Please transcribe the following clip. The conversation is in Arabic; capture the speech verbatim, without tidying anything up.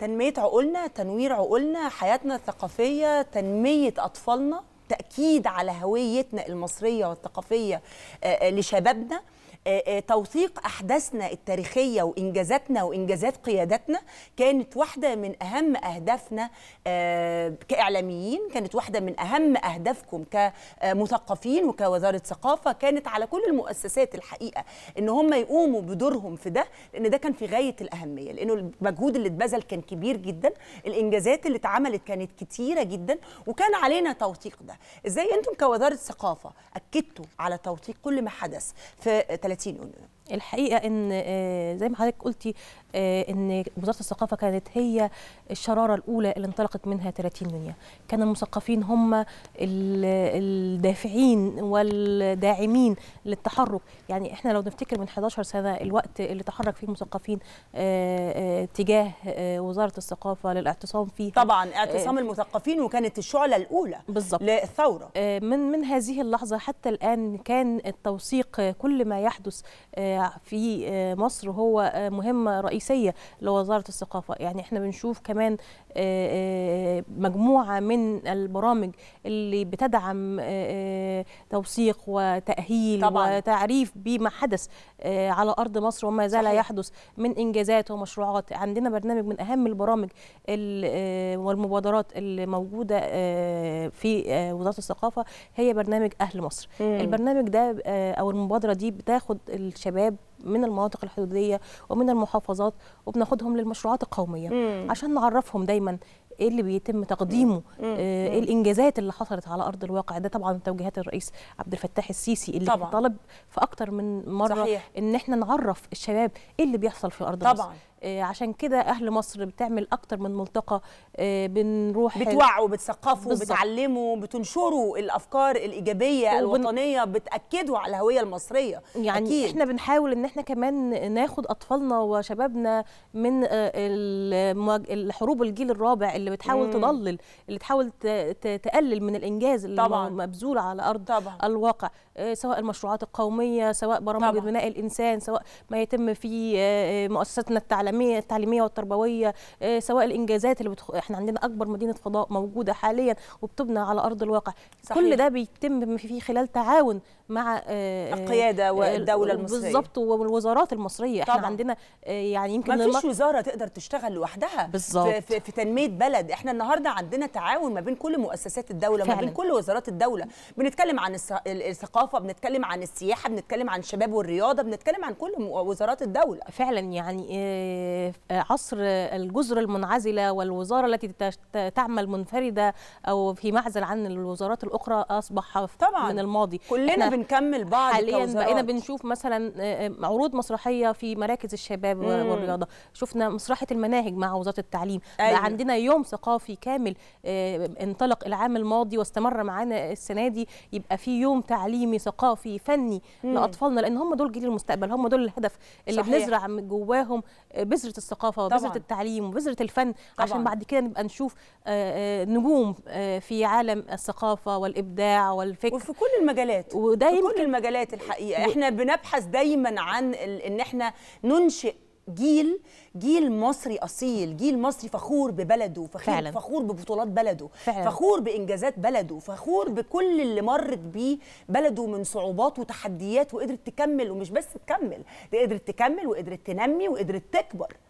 تنمية عقولنا، تنوير عقولنا، حياتنا الثقافية، تنمية أطفالنا، تأكيد على هويتنا المصرية والثقافية لشبابنا، توثيق أحداثنا التاريخية وإنجازاتنا وإنجازات قياداتنا كانت واحدة من أهم أهدافنا كإعلاميين، كانت واحدة من أهم أهدافكم كمثقفين وكوزارة ثقافة، كانت على كل المؤسسات الحقيقة إن هم يقوموا بدورهم في ده، لأن ده كان في غاية الأهمية، لأنه المجهود اللي اتبذل كان كبير جدا، الإنجازات اللي اتعملت كانت كتيرة جدا، وكان علينا توثيق ده. إزاي أنتم كوزارة ثقافة أكدتوا على توثيق كل ما حدث في ثلاثين يونيو؟ الحقيقه ان زي ما حضرتك قلتي ان وزاره الثقافه كانت هي الشراره الاولى اللي انطلقت منها ثلاثين يونيو، كان المثقفين هم الدافعين والداعمين للتحرك، يعني احنا لو نفتكر من إحدى عشرة سنة الوقت اللي تحرك فيه المثقفين تجاه وزاره الثقافه للاعتصام فيه، طبعا اعتصام المثقفين وكانت الشعله الاولى بالظبط للثوره. من من هذه اللحظه حتى الان كان التوثيق كل ما يحدث في مصر هو مهمة رئيسية لوزارة الثقافة. يعني احنا بنشوف كمان مجموعة من البرامج اللي بتدعم توثيق وتأهيل طبعاً. وتعريف بما حدث على أرض مصر وما زال صحيح. يحدث من إنجازات ومشروعات. عندنا برنامج من أهم البرامج والمبادرات اللي موجودة في وزارة الثقافة هي برنامج أهل مصر. مم. البرنامج ده أو المبادرة دي بتاخد الشباب من المناطق الحدودية ومن المحافظات وبناخدهم للمشروعات القومية مم. عشان نعرفهم دايما ايه اللي بيتم تقديمه، آه الانجازات اللي حصلت على ارض الواقع. ده طبعا توجيهات الرئيس عبد الفتاح السيسي اللي طبعاً. طلب في اكتر من مره صحيح. ان احنا نعرف الشباب ايه اللي بيحصل في ارض طبعاً. مصر. آه عشان كده اهل مصر بتعمل اكتر من ملتقى، آه بنروح بتوعوا بتثقفوا بتعلموا بتنشروا الافكار الايجابيه الوطنيه، بتاكدوا على الهويه المصريه. يعني أكيد. احنا بنحاول ان احنا كمان ناخد اطفالنا وشبابنا من آه حروب الجيل الرابع اللي بتحاول مم. تضلل، اللي تحاول تقلل من الانجاز اللي مبذول على ارض طبعاً. الواقع، سواء المشروعات القوميه، سواء برامج بناء الانسان، سواء ما يتم في مؤسساتنا التعليميه التعليميه والتربويه، سواء الانجازات اللي بتخ... احنا عندنا اكبر مدينه فضاء موجوده حاليا وبتبنى على ارض الواقع صحيح. كل ده بيتم في خلال تعاون مع القياده والدوله المصريه بالظبط والوزارات المصريه طبعاً. احنا عندنا يعني يمكن ما فيش وزاره تقدر تشتغل لوحدها بالظبط في, في تنميه بلد. احنا النهارده عندنا تعاون ما بين كل مؤسسات الدوله فعلا. ما بين كل وزارات الدوله، بنتكلم عن الثقافه، بنتكلم عن السياحه، بنتكلم عن الشباب والرياضه، بنتكلم عن كل وزارات الدوله فعلا. يعني عصر الجزر المنعزله والوزاره التي تعمل منفرده او في معزل عن الوزارات الاخرى اصبح طبعا من الماضي. كلنا بنكمل بعض حاليا كوزارات. بقينا بنشوف مثلا عروض مسرحيه في مراكز الشباب مم. والرياضه، شفنا مسرحيه المناهج مع وزاره التعليم، أيوة. بقى عندنا يوم ثقافي كامل انطلق العام الماضي واستمر معانا السنه دي، يبقى في يوم تعليمي ثقافي فني مم. لاطفالنا، لان هم دول جيل المستقبل، هم دول الهدف اللي صحيح. بنزرع من جواهم بذره الثقافه وبذره التعليم وبذره الفن طبعاً. عشان بعد كده نبقى نشوف نجوم في عالم الثقافه والابداع والفكر وفي كل المجالات، وده في كل المجالات الحقيقه. و... احنا بنبحث دايما عن ال... ان احنا ننشئ جيل جيل مصري أصيل، جيل مصري فخور ببلده، فخور, فخور ببطولات بلده فعلا. فخور بإنجازات بلده، فخور بكل اللي مرت بيه بلده من صعوبات وتحديات وقدرت تكمل، ومش بس تكمل، قدرت تكمل وقدرت تنمي وقدرت تكبر